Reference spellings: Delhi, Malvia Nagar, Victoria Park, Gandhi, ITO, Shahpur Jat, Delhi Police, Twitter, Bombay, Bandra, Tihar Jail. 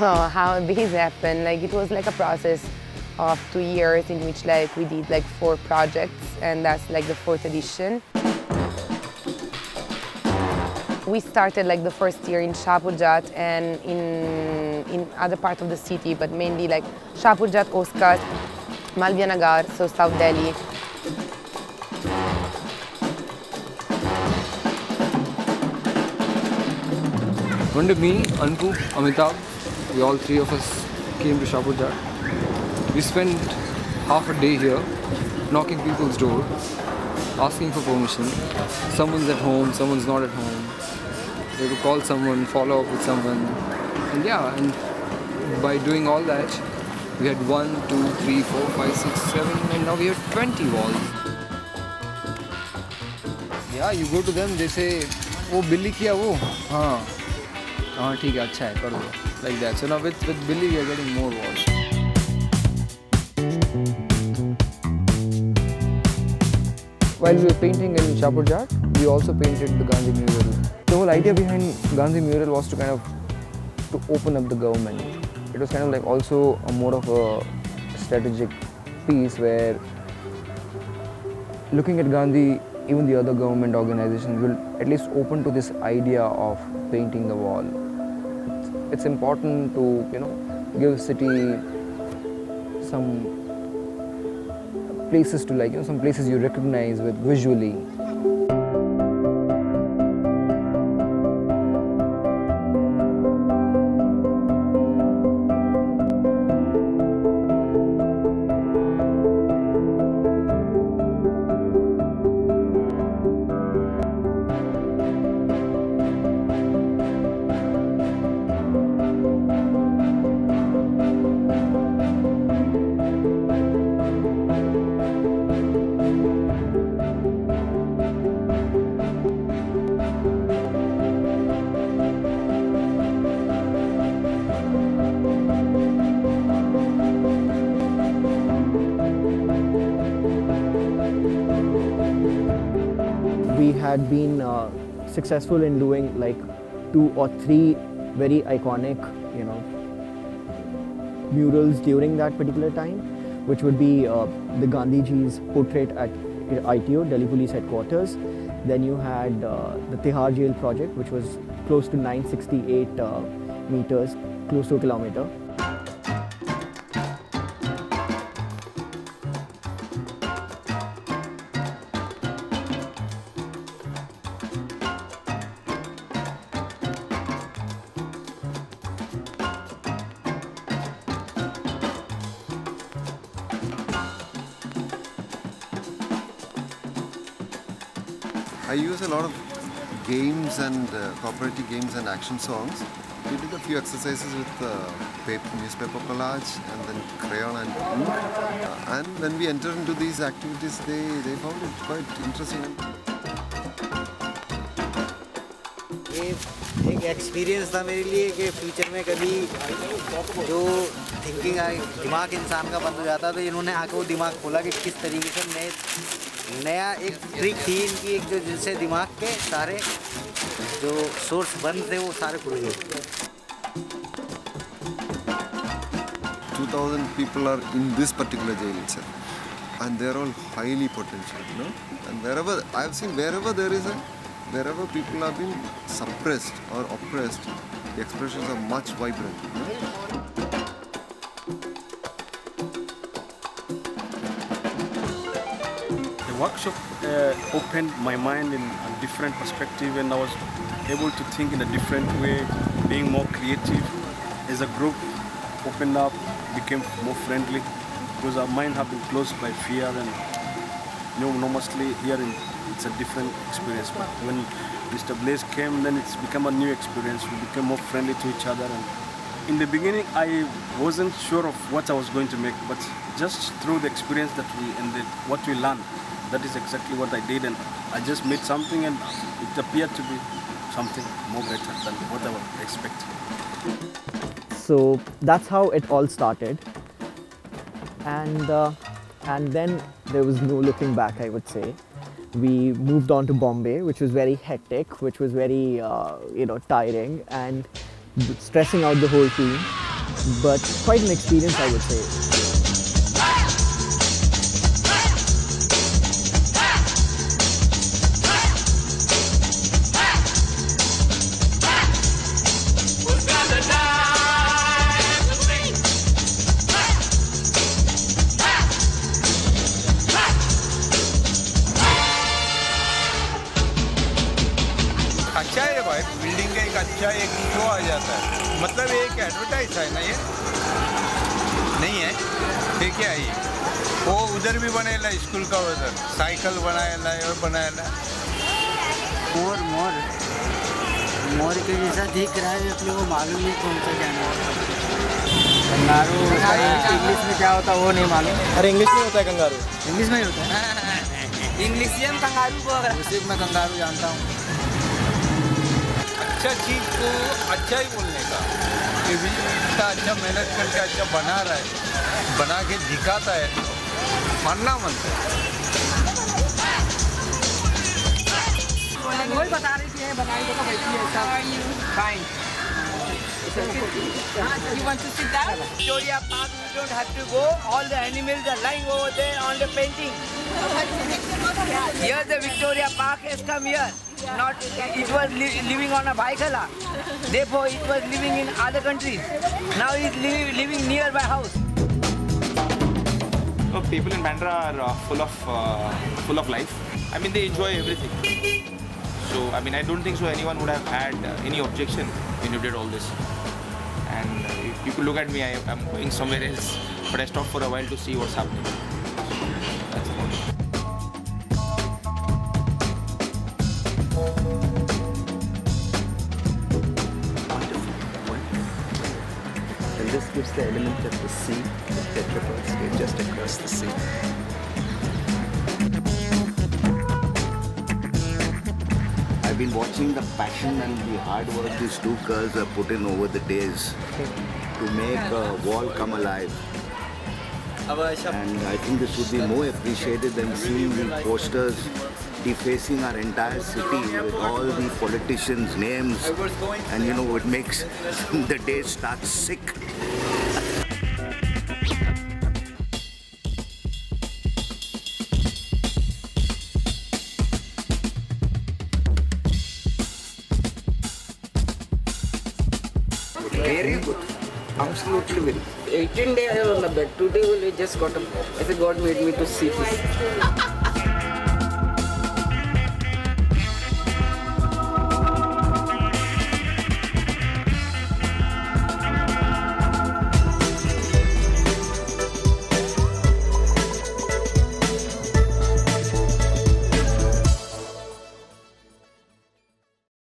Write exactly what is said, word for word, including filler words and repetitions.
uh, how these happened. Like, it was like a process of two years in which like we did like four projects, and that's like the fourth edition. We started like the first year in Shahpur Jat and in, in other parts of the city, but mainly like Shahpur Jat, Oskat, Malvia Nagar, so South Delhi. One day me, Anku, Amitabh, we all three of us came to Shahpur Jat. We spent half a day here knocking people's doors, asking for permission. Someone's at home, someone's not at home. They would call someone, follow up with someone. And yeah, and by doing all that, we had one, two, three, four, five, six, seven, and now we have twenty walls. Yeah, you go to them, they say, "Oh, Billy kiya wo? Haan. Haan, theek hai, acha hai, karo." Like that. So now with, with Billy, we are getting more walls. While we were painting in Shahpur Jat, we also painted the Gandhi mural. The whole idea behind Gandhi mural was to kind of to open up the government. It was kind of like also a more of a strategic piece where looking at Gandhi, even the other government organizations will at least open to this idea of painting the wall. It's important to, you know, give city some places to like, you know, some places you recognize with visually. We had been uh, successful in doing like two or three very iconic, you know, murals during that particular time, which would be uh, the Gandhiji's portrait at I T O, Delhi Police headquarters. Then you had uh, the Tihar Jail project, which was close to nine hundred sixty-eight uh, meters, close to a kilometer. I use a lot of games and uh, cooperative games and action songs. We did a few exercises with uh, paper, newspaper collage and then crayon and ink. Uh, and when we entered into these activities, they, they found it quite interesting. एक experience था मेरे लिए कि future में कभी जो thinking I दिमाग इंसान का बंद हो जाता तो इन्होंने आके दिमाग खोला कि किस तरीके से नए नया एक ट्रिक थी इनकी एक जो जिनसे दिमाग के सारे जो सोर्स बंद थे वो सारे खुल गए. two thousand people are in this particular jail itself and they are all highly potential, you know. And wherever I've seen, wherever there is a wherever people have been suppressed or oppressed, the expressions are much vibrant. The workshop uh, opened my mind in a different perspective, and I was able to think in a different way, being more creative. As a group opened up, became more friendly, because our mind had been closed by fear, and you know, normally here in it's a different experience, but when Mister Blaze came, then it's become a new experience. We became more friendly to each other. And in the beginning, I wasn't sure of what I was going to make, but just through the experience that we and the, what we learned, that is exactly what I did. And I just made something, and it appeared to be something more better than what I was expecting. So that's how it all started, and uh, and then there was no looking back, I would say. We moved on to Bombay, which was very hectic, which was very, uh, you know, tiring and stressing out the whole team. but quite an experience, I would say. अच्छा है भाई, building का एक अच्छा एक show आ जाता है, मतलब एक एडवर्टाइज है ना, ये नहीं है ये क्या है, वो उधर भी बनाएला स्कूल का, उधर साइकिल बनाएला और बनाएला और मोर मोर के जैसा दिख रहा है, अपने को मालूम नहीं कौन सा कंगारू इंग्लिश में क्या होता है वो नहीं मालूम। अरे इंग्लिश में होता है कंगारू, इंग्लिश में ही होता है, इंग्लिश में कंगारू को अगर मैं कंगारू जानता हूँ। अच्छा चीज़ को अच्छा ही बोलने का कि इतना अच्छा मेहनत करके अच्छा बना रहा है, बना के दिखाता है, मानना मानता है। वही बता रही थी बनाई तो बैठी है सब। You want to sit down? Victoria Park, you don't have to go. All the animals are lying over there on the painting. Here the Victoria Park has come here. Not it was li living on a bikala, therefore it was living in other countries. Now it's li living near my house. So people in Bandra are uh, full of uh, full of life. I mean they enjoy everything. So I mean I don't think so anyone would have had uh, any objection when you did all this. And uh, you could look at me, I, I'm going somewhere else, but I stopped for a while to see what's happening. That's about it. This gives the element of the sea, the tetrapods here just across the sea. I've been watching the passion and the hard work these two girls have put in over the days to make a wall come alive. And I think this would be more appreciated than seeing the posters defacing our entire city with all the politicians' names, and you know it makes the day start sick. Very good. Absolutely very good. eighteen days I was on the bed. Today I just got up. I said God made me to see this.